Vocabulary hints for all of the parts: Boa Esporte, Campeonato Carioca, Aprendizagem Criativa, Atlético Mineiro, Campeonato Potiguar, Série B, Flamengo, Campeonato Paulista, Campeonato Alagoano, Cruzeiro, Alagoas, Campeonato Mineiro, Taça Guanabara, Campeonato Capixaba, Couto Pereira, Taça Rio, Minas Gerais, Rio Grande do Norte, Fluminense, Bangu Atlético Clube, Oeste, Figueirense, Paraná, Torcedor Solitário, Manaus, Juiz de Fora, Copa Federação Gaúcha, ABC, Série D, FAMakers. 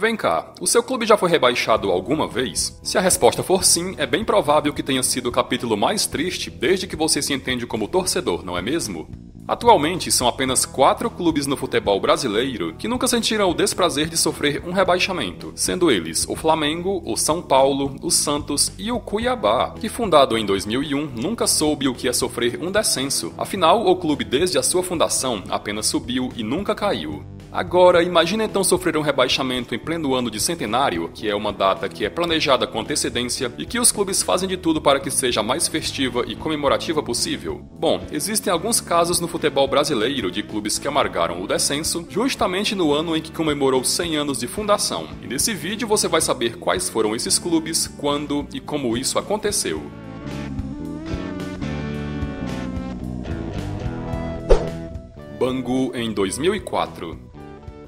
Vem cá, o seu clube já foi rebaixado alguma vez? Se a resposta for sim, é bem provável que tenha sido o capítulo mais triste desde que você se entende como torcedor, não é mesmo? Atualmente, são apenas 4 clubes no futebol brasileiro que nunca sentiram o desprazer de sofrer um rebaixamento, sendo eles o Flamengo, o São Paulo, o Santos e o Cuiabá, que fundado em 2001 nunca soube o que é sofrer um descenso, afinal o clube desde a sua fundação apenas subiu e nunca caiu. Agora, imagina então sofrer um rebaixamento em pleno ano de centenário, que é uma data que é planejada com antecedência e que os clubes fazem de tudo para que seja a mais festiva e comemorativa possível. Bom, existem alguns casos no futebol brasileiro de clubes que amargaram o descenso justamente no ano em que comemorou 100 anos de fundação. E nesse vídeo você vai saber quais foram esses clubes, quando e como isso aconteceu. Bangu em 2004.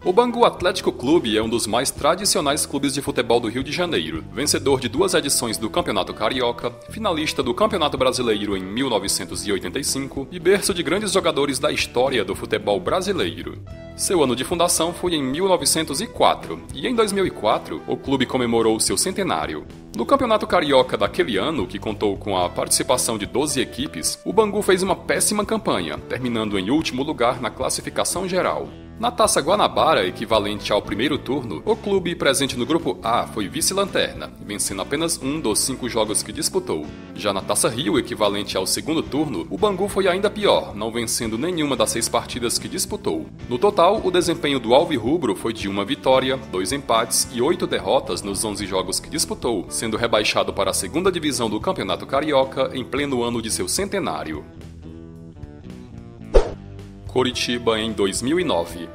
O Bangu Atlético Clube é um dos mais tradicionais clubes de futebol do Rio de Janeiro, vencedor de 2 edições do Campeonato Carioca, finalista do Campeonato Brasileiro em 1985 e berço de grandes jogadores da história do futebol brasileiro. Seu ano de fundação foi em 1904 e em 2004 o clube comemorou seu centenário. No Campeonato Carioca daquele ano, que contou com a participação de 12 equipes, o Bangu fez uma péssima campanha, terminando em último lugar na classificação geral. Na Taça Guanabara, equivalente ao primeiro turno, o clube presente no grupo A foi vice-lanterna, vencendo apenas um dos 5 jogos que disputou. Já na Taça Rio, equivalente ao segundo turno, o Bangu foi ainda pior, não vencendo nenhuma das 6 partidas que disputou. No total, o desempenho do alvirrubro foi de 1 vitória, 2 empates e 8 derrotas nos 11 jogos que disputou, sendo rebaixado para a segunda divisão do Campeonato Carioca em pleno ano de seu centenário. Coritiba em 2009.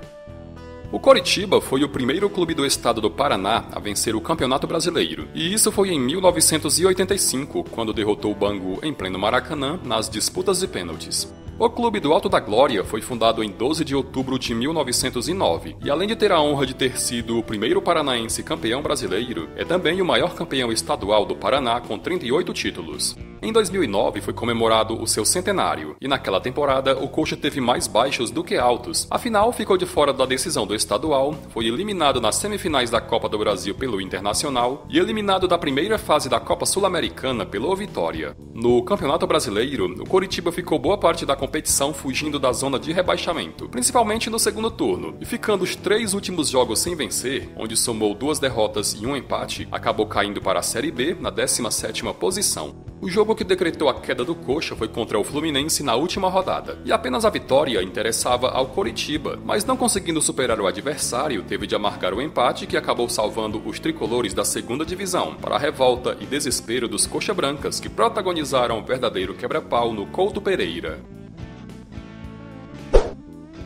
O Coritiba foi o primeiro clube do estado do Paraná a vencer o Campeonato Brasileiro, e isso foi em 1985, quando derrotou o Bangu em pleno Maracanã nas disputas de pênaltis. O Clube do Alto da Glória foi fundado em 12 de outubro de 1909 e, além de ter a honra de ter sido o primeiro paranaense campeão brasileiro, é também o maior campeão estadual do Paraná com 38 títulos. Em 2009 foi comemorado o seu centenário e, naquela temporada, o Coxa teve mais baixos do que altos, afinal ficou de fora da decisão do estadual, foi eliminado nas semifinais da Copa do Brasil pelo Internacional e eliminado da primeira fase da Copa Sul-Americana pelo Vitória. No Campeonato Brasileiro, o Coritiba ficou boa parte da competição fugindo da zona de rebaixamento, principalmente no segundo turno, e ficando os 3 últimos jogos sem vencer, onde somou 2 derrotas e um empate, acabou caindo para a Série B na 17ª posição. O jogo que decretou a queda do Coxa foi contra o Fluminense na última rodada, e apenas a vitória interessava ao Coritiba, mas não conseguindo superar o adversário, teve de amargar o empate que acabou salvando os tricolores da segunda divisão, para a revolta e desespero dos Coxa Brancas, que protagonizaram o verdadeiro quebra-pau no Couto Pereira.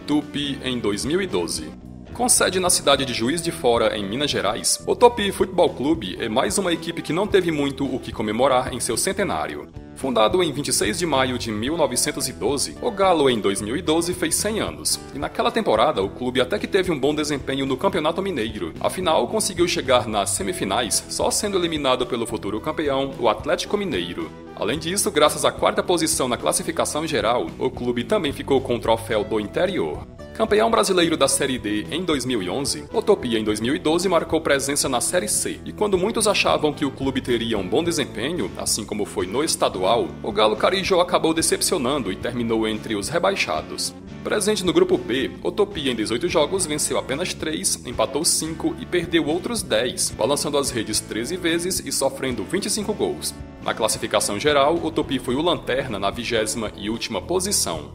Tupi em 2012. Com sede na cidade de Juiz de Fora, em Minas Gerais, o Tupi Futebol Clube é mais uma equipe que não teve muito o que comemorar em seu centenário. Fundado em 26 de maio de 1912, o Galo em 2012 fez 100 anos, e naquela temporada o clube até que teve um bom desempenho no Campeonato Mineiro, afinal conseguiu chegar nas semifinais só sendo eliminado pelo futuro campeão, o Atlético Mineiro. Além disso, graças à 4ª posição na classificação geral, o clube também ficou com o troféu do interior. Campeão brasileiro da Série D em 2011, o Tupi em 2012 marcou presença na Série C, e quando muitos achavam que o clube teria um bom desempenho, assim como foi no estadual, o Galo Carijó acabou decepcionando e terminou entre os rebaixados. Presente no grupo B, o Tupi em 18 jogos venceu apenas 3, empatou 5 e perdeu outros 10, balançando as redes 13 vezes e sofrendo 25 gols. Na classificação geral, o Tupi foi o lanterna na 20ª e última posição.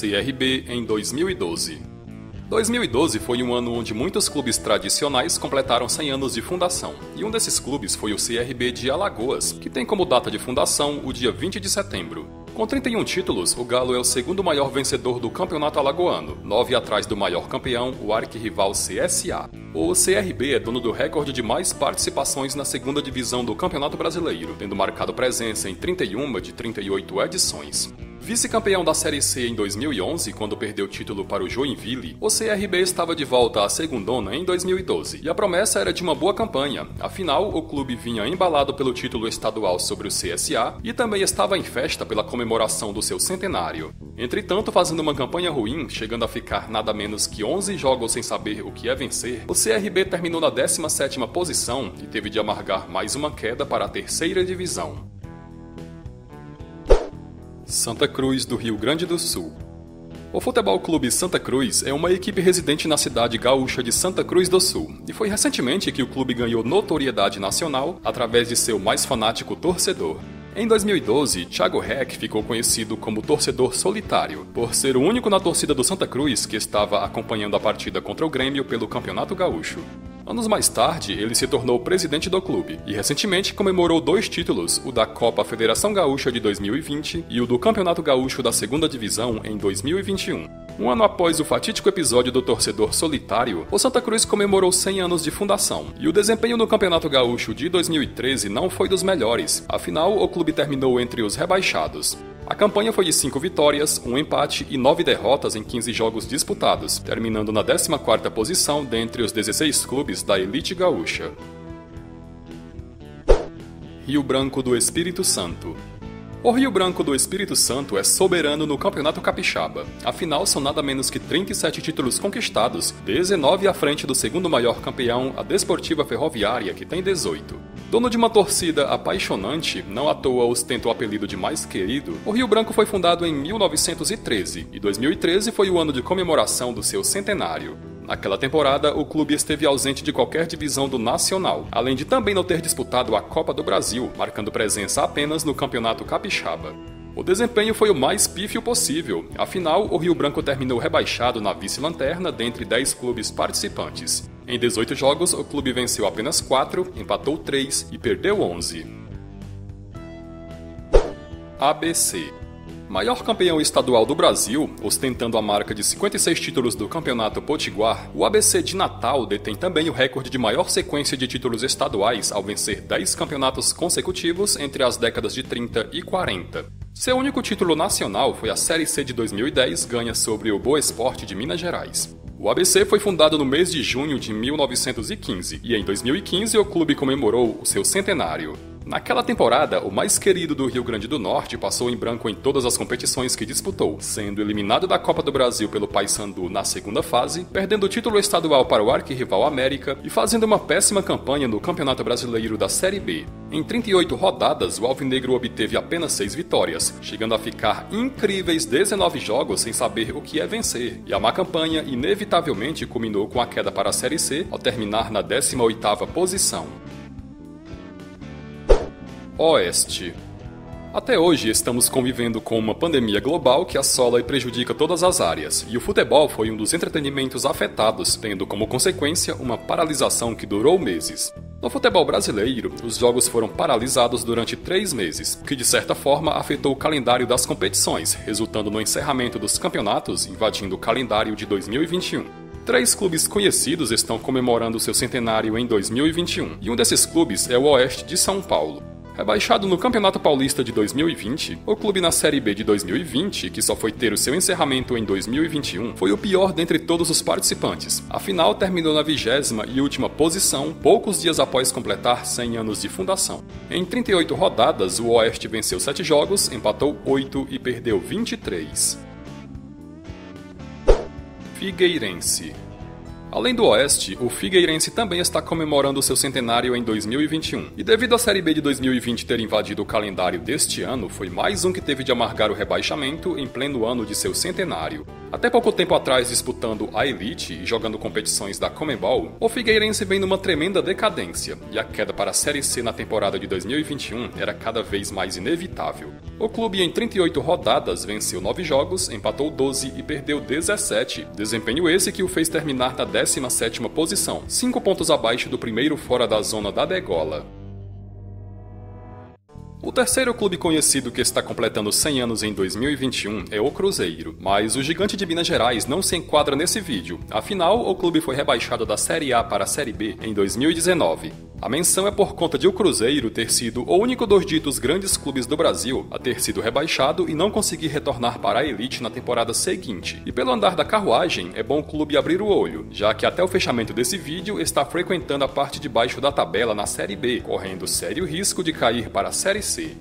CRB em 2012. 2012 foi um ano onde muitos clubes tradicionais completaram 100 anos de fundação, e um desses clubes foi o CRB de Alagoas, que tem como data de fundação o dia 20 de setembro. Com 31 títulos, o Galo é o segundo maior vencedor do campeonato alagoano, 9 atrás do maior campeão, o arquirrival CSA. O CRB é dono do recorde de mais participações na segunda divisão do Campeonato Brasileiro, tendo marcado presença em 31 de 38 edições. Vice-campeão da Série C em 2011, quando perdeu o título para o Joinville, o CRB estava de volta à segundona em 2012, e a promessa era de uma boa campanha. Afinal, o clube vinha embalado pelo título estadual sobre o CSA e também estava em festa pela comemoração do seu centenário. Entretanto, fazendo uma campanha ruim, chegando a ficar nada menos que 11 jogos sem saber o que é vencer, o CRB terminou na 17ª posição e teve de amargar mais uma queda para a terceira divisão. Santa Cruz do Rio Grande do Sul. O Futebol Clube Santa Cruz é uma equipe residente na cidade gaúcha de Santa Cruz do Sul, e foi recentemente que o clube ganhou notoriedade nacional através de seu mais fanático torcedor. Em 2012, Thiago Reck ficou conhecido como Torcedor Solitário, por ser o único na torcida do Santa Cruz que estava acompanhando a partida contra o Grêmio pelo Campeonato Gaúcho. Anos mais tarde, ele se tornou presidente do clube e recentemente comemorou 2 títulos, o da Copa Federação Gaúcha de 2020 e o do Campeonato Gaúcho da 2ª Divisão em 2021. Um ano após o fatídico episódio do Torcedor Solitário, o Santa Cruz comemorou 100 anos de fundação, e o desempenho no Campeonato Gaúcho de 2013 não foi dos melhores, afinal o clube terminou entre os rebaixados. A campanha foi de 5 vitórias, 1 empate e 9 derrotas em 15 jogos disputados, terminando na 14ª posição dentre os 16 clubes da elite gaúcha. Rio Branco do Espírito Santo. O Rio Branco do Espírito Santo é soberano no Campeonato Capixaba, afinal são nada menos que 37 títulos conquistados, 19 à frente do segundo maior campeão, a Desportiva Ferroviária, que tem 18. Dono de uma torcida apaixonante, não à toa ostenta o apelido de mais querido, o Rio Branco foi fundado em 1913, e 2013 foi o ano de comemoração do seu centenário. Naquela temporada, o clube esteve ausente de qualquer divisão do Nacional, além de também não ter disputado a Copa do Brasil, marcando presença apenas no Campeonato Capixaba. O desempenho foi o mais pífio possível, afinal, o Rio Branco terminou rebaixado na vice-lanterna dentre 10 clubes participantes. Em 18 jogos, o clube venceu apenas 4, empatou 3 e perdeu 11. ABC. Maior campeão estadual do Brasil, ostentando a marca de 56 títulos do Campeonato Potiguar, o ABC de Natal detém também o recorde de maior sequência de títulos estaduais ao vencer 10 campeonatos consecutivos entre as décadas de 30 e 40. Seu único título nacional foi a Série C de 2010, ganha sobre o Boa Esporte de Minas Gerais. O ABC foi fundado no mês de junho de 1915 e em 2015 o clube comemorou o seu centenário. Naquela temporada, o mais querido do Rio Grande do Norte passou em branco em todas as competições que disputou, sendo eliminado da Copa do Brasil pelo Paysandu na segunda fase, perdendo o título estadual para o arquirrival América e fazendo uma péssima campanha no Campeonato Brasileiro da Série B. Em 38 rodadas, o alvinegro obteve apenas 6 vitórias, chegando a ficar incríveis 19 jogos sem saber o que é vencer, e a má campanha inevitavelmente culminou com a queda para a Série C ao terminar na 18ª posição. Oeste. Até hoje estamos convivendo com uma pandemia global que assola e prejudica todas as áreas, e o futebol foi um dos entretenimentos afetados, tendo como consequência uma paralisação que durou meses. No futebol brasileiro, os jogos foram paralisados durante 3 meses, o que de certa forma afetou o calendário das competições, resultando no encerramento dos campeonatos, invadindo o calendário de 2021. 3 clubes conhecidos estão comemorando seu centenário em 2021, e um desses clubes é o Oeste de São Paulo. Rebaixado no Campeonato Paulista de 2020, o clube na Série B de 2020, que só foi ter o seu encerramento em 2021, foi o pior dentre todos os participantes. Afinal, terminou na 20ª e última posição, poucos dias após completar 100 anos de fundação. Em 38 rodadas, o Oeste venceu 7 jogos, empatou 8 e perdeu 23. Figueirense. Além do Oeste, o Figueirense também está comemorando seu centenário em 2021. E devido à Série B de 2020 ter invadido o calendário deste ano, foi mais um que teve de amargar o rebaixamento em pleno ano de seu centenário. Até pouco tempo atrás disputando a Elite e jogando competições da Conmebol, o Figueirense vem numa tremenda decadência, e a queda para a Série C na temporada de 2021 era cada vez mais inevitável. O clube em 38 rodadas venceu 9 jogos, empatou 12 e perdeu 17, desempenho esse que o fez terminar na 17ª posição, 5 pontos abaixo do primeiro fora da zona da degola. O terceiro clube conhecido que está completando 100 anos em 2021 é o Cruzeiro, mas o gigante de Minas Gerais não se enquadra nesse vídeo, afinal o clube foi rebaixado da Série A para a Série B em 2019. A menção é por conta de o Cruzeiro ter sido o único dos ditos grandes clubes do Brasil a ter sido rebaixado e não conseguir retornar para a elite na temporada seguinte. E pelo andar da carruagem, é bom o clube abrir o olho, já que até o fechamento desse vídeo está frequentando a parte de baixo da tabela na Série B, correndo sério risco de cair para a Série C.